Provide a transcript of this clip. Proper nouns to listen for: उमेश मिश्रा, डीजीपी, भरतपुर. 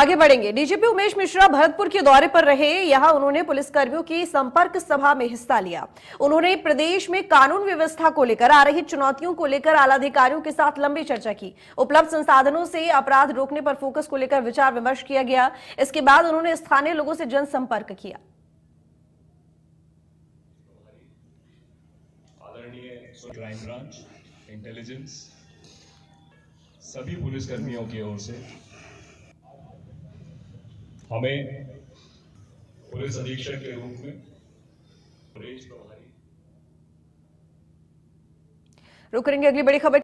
आगे बढ़ेंगे। डीजीपी उमेश मिश्रा भरतपुर के दौरे पर रहे। यहां उन्होंने पुलिसकर्मियों की संपर्क सभा में हिस्सा लिया। उन्होंने प्रदेश में कानून व्यवस्था को लेकर आ रही चुनौतियों को लेकर आलाधिकारियों के साथ लंबी चर्चा की। उपलब्ध संसाधनों से अपराध रोकने पर फोकस को लेकर विचार विमर्श किया गया। इसके बाद उन्होंने स्थानीय लोगों से जनसंपर्क किया। क्राइम ब्रांच, इंटेलिजेंस, सभी पुलिसकर्मियों की ओर से हमें पुलिस अधीक्षक के रूप में रुक रहेंगे। अगली बड़ी खबर।